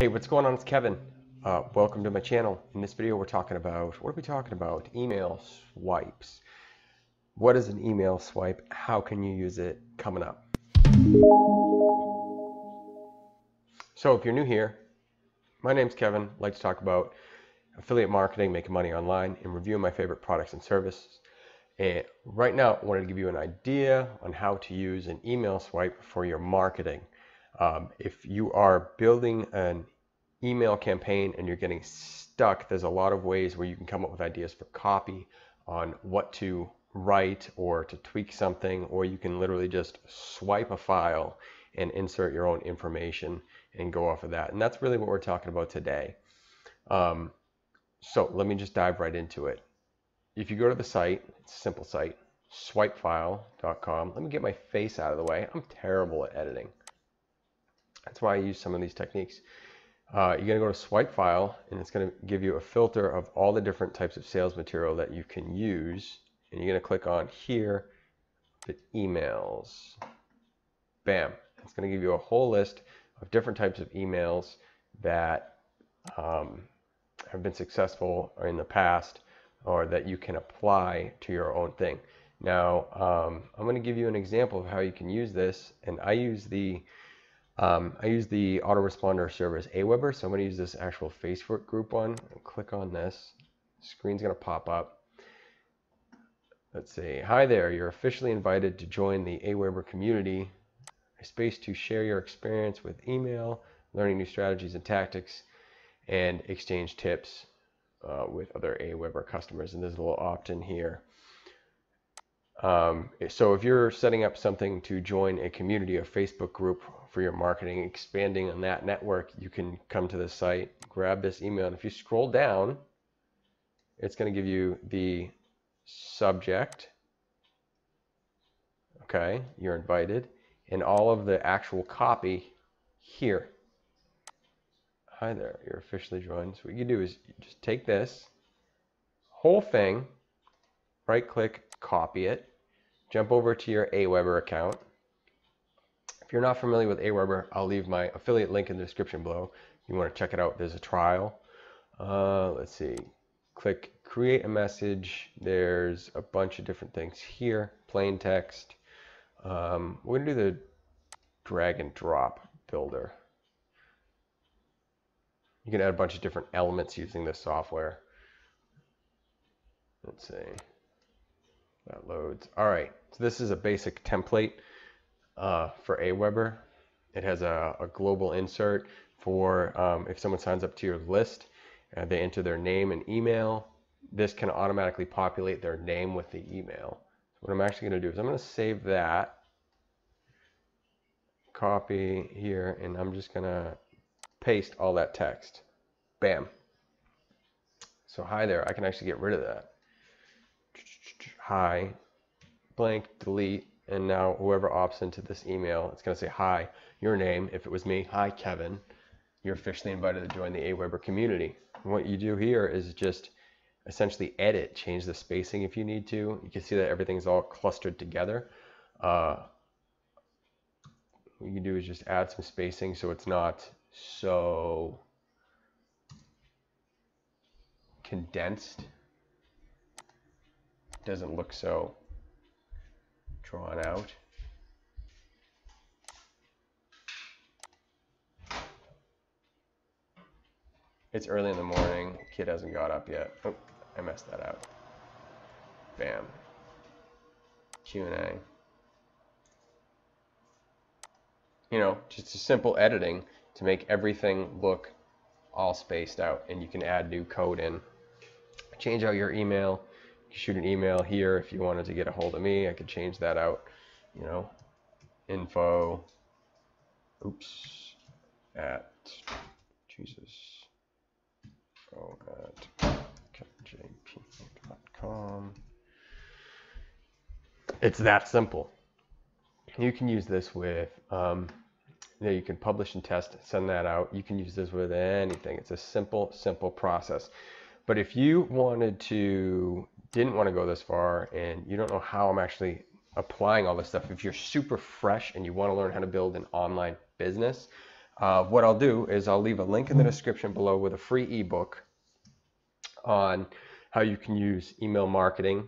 Hey, what's going on? It's Kevin. Welcome to my channel. In this video, we're talking about, what are we talking about? Email swipes. What is an email swipe? How can you use it? Coming up. So if you're new here, my name's Kevin. I'd like to talk about affiliate marketing, making money online, and reviewing my favorite products and services. And right now, I wanted to give you an idea on how to use an email swipe for your marketing. If you are building an email campaign and you're getting stuck, there's a lot of ways where you can come up with ideas for copy on what to write or to tweak something, or you can literally just swipe a file and insert your own information and go off of that. And that's really what we're talking about today. So let me just dive right into it. If you go to the site, it's a simple site, swipefile.com. Let me get my face out of the way. I'm terrible at editing. That's why I use some of these techniques. You're going to go to swipe file, and it's going to give you a filter of all the different types of sales material that you can use. And you're going to click on here, the emails. Bam. It's going to give you a whole list of different types of emails that have been successful or in the past, or that you can apply to your own thing. Now, I'm going to give you an example of how you can use this. And I use the autoresponder service AWeber, so I'm going to use this actual Facebook group one. Click on this. Screen's going to pop up. Let's see. Hi there. You're officially invited to join the AWeber community, a space to share your experience with email, learning new strategies and tactics, and exchange tips with other AWeber customers. And there's a little opt-in here. So if you're setting up something to join a community, a Facebook group for your marketing, expanding on that network, you can come to this site, grab this email, and if you scroll down, it's going to give you the subject. Okay, you're invited, and all of the actual copy here. Hi there, you're officially joined. So what you do is you just take this whole thing, right click, copy it, jump over to your AWeber account. If you're not familiar with AWeber, I'll leave my affiliate link in the description below. You want to check it out. There's a trial. Let's see. Click create a message. There's a bunch of different things here. Plain text. We're going to do the drag and drop builder. You can add a bunch of different elements using this software. Let's see. That loads. All right, so this is a basic template for AWeber. It has a global insert for if someone signs up to your list and they enter their name and email, this can automatically populate their name with the email. So what I'm actually going to do is I'm going to save that, copy here, and I'm just going to paste all that text. Bam. So hi there. I can actually get rid of that. Hi, blank, delete, and now whoever opts into this email, it's going to say, hi, your name, if it was me, hi, Kevin, you're officially invited to join the AWeber community. And what you do here is just essentially edit, change the spacing if you need to. You can see that everything's all clustered together. What you can do is just add some spacing so it's not so condensed. Doesn't look so drawn out. It's early in the morning. Kid hasn't got up yet. Oh, I messed that up. Bam. Q&A. You know, just a simple editing to make everything look all spaced out, and you can add new code in. Change out your email. Shoot an email here if you wanted to get a hold of me. I could change that out, you know, info, oops, at, Jesus, go at kevinjpineau.com. It's that simple. You can use this with, you can publish and test, send that out. You can use this with anything. It's a simple, simple process. But if you didn't want to go this far and you don't know how I'm actually applying all this stuff, if you're super fresh and you want to learn how to build an online business, What I'll do is I'll leave a link in the description below with a free ebook on how you can use email marketing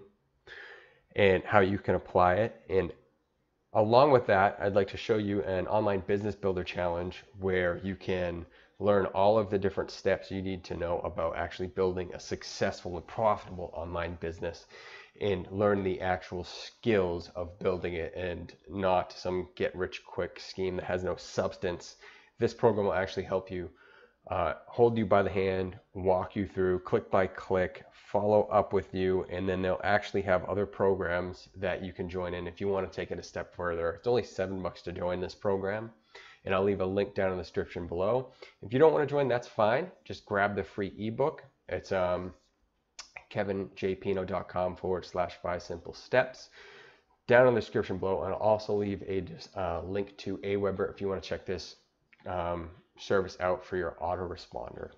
and how you can apply it. And along with that, I'd like to show you an online business builder challenge where you can learn all of the different steps you need to know about actually building a successful and profitable online business and learn the actual skills of building it and not some get rich quick scheme that has no substance. This program will actually help you hold you by the hand, walk you through click by click, follow up with you, and then they'll actually have other programs that you can join in if you want to take it a step further. It's only $7 to join this program, and I'll leave a link down in the description below. If you don't want to join, that's fine. Just grab the free ebook. It's kevinjpineau.com/5simplesteps. Down in the description below, and I'll also leave a link to AWeber if you want to check this service out for your autoresponder.